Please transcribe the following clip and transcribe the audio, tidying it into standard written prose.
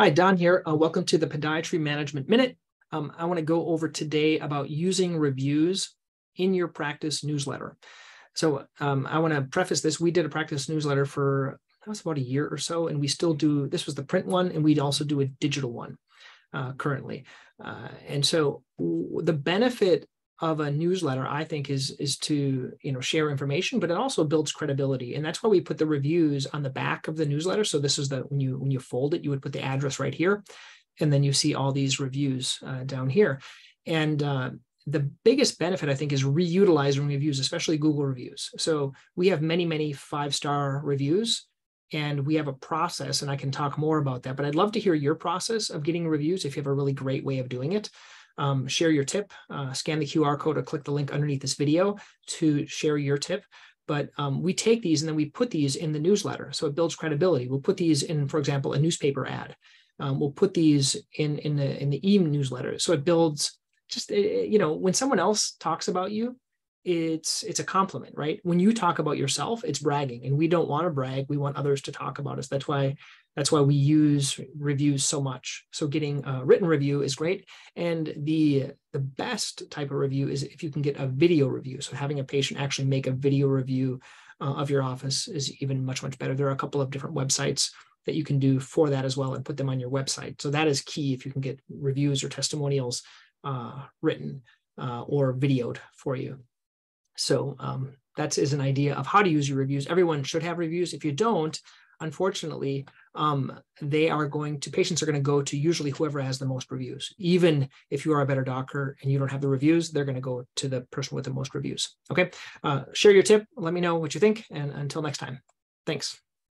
Hi, Don here. Welcome to the Podiatry Management Minute. I want to go over today about using reviews in your practice newsletter. So I want to preface this. We did a practice newsletter for, that was about a year or so, and we still do, this was the print one, and we'd also do a digital one currently. And so the benefit of a newsletter, I think, is to share information, but it also builds credibility, and that's why we put the reviews on the back of the newsletter. So this is the when you fold it, you would put the address right here, and then you see all these reviews down here. And the biggest benefit, I think, is reutilizing reviews, especially Google reviews. So we have many five-star reviews, and we have a process, and I can talk more about that. But I'd love to hear your process of getting reviews if you have a really great way of doing it. Share your tip, scan the QR code or click the link underneath this video to share your tip. But we take these and then we put these in the newsletter. So it builds credibility. We'll put these in, for example, a newspaper ad. We'll put these in the e-newsletter. So it builds just, when someone else talks about you, it's a compliment, right? When you talk about yourself, it's bragging, and we don't want to brag. We want others to talk about us. That's why we use reviews so much. So getting a written review is great. And the best type of review is if you can get a video review. So having a patient actually make a video review of your office is even much better. There are a couple of different websites that you can do for that as well and put them on your website. So that is key if you can get reviews or testimonials written or videoed for you. So that is an idea of how to use your reviews. Everyone should have reviews. If you don't, unfortunately, patients are going to go to usually whoever has the most reviews. Even if you are a better doctor and you don't have the reviews, they're going to go to the person with the most reviews. Okay, share your tip. Let me know what you think. And until next time, thanks.